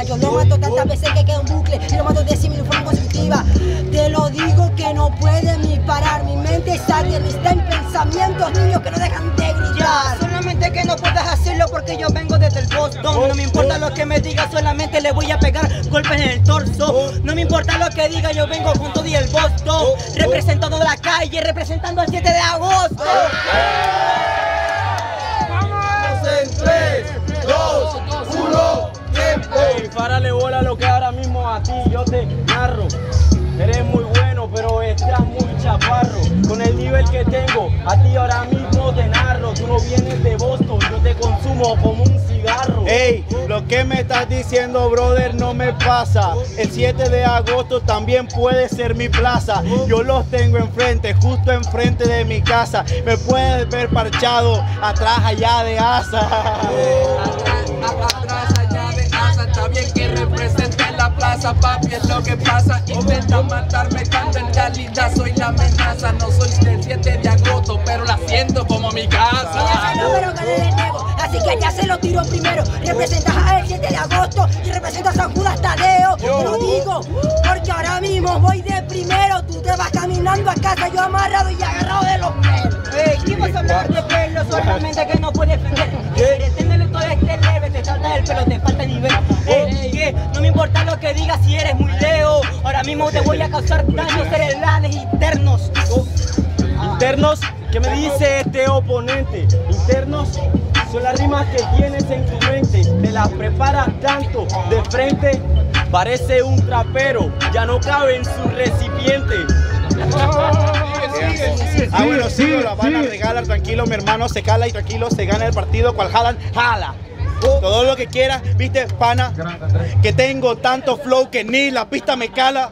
diga. Yo lo mato tantas veces que queda un bucle y lo mato de 100.000 de forma constructiva. Te lo digo que no puede ni parar. Mi mente está en pensamientos, niños que no dejan de gritar. Solamente que no puedas hacerlo porque yo vengo desde el Boston. No me importa lo que me diga, solamente le voy a pegar golpes en el torso. No me importa lo que diga, yo vengo con todo y el Boston. Representando la calle, representando el 7 de agosto. Párale bola lo que ahora mismo a ti yo te narro. Eres muy bueno, pero estás muy chaparro. Con el nivel que tengo, a ti ahora mismo te narro. Tú no vienes de Boston, yo te consumo como un cigarro. Ey, lo que me estás diciendo, brother, no me pasa. El 7 de agosto también puede ser mi plaza. Yo los tengo enfrente, justo enfrente de mi casa. Me puedes ver parchado, atrás allá de Asa. Bien que represente la plaza, papi, es lo que pasa. Intenta matarme cuando en realidad soy la amenaza. No soy del 7 de agosto, pero la siento como mi casa. Y ese número que le niego, así que ya se lo tiro primero. Representas al 7 de agosto y representas a San Judas Tadeo. Te lo digo, porque ahora mismo voy de primero. Tú te vas caminando a casa, yo amarrado y agarrado de los pelos. ¿Qué pasa, mejor de pelo? Solamente que no puedes defender. Deténelo todo este leve, te saltas el pelo, te falta nivel. No me importa lo que digas si eres muy leo. Ahora mismo te voy a causar daños cerebrales internos. ¿Internos? ¿Qué me dice este oponente? Internos son las rimas que tienes en tu mente. Te las preparas tanto de frente, parece un trapero, ya no cabe en su recipiente. Ah, bueno, sí, la van a regalar, tranquilo mi hermano, se cala y tranquilo se gana el partido. Cual jalan, jala. Todo lo que quieras, viste, pana, que tengo tanto flow que ni la pista me cala.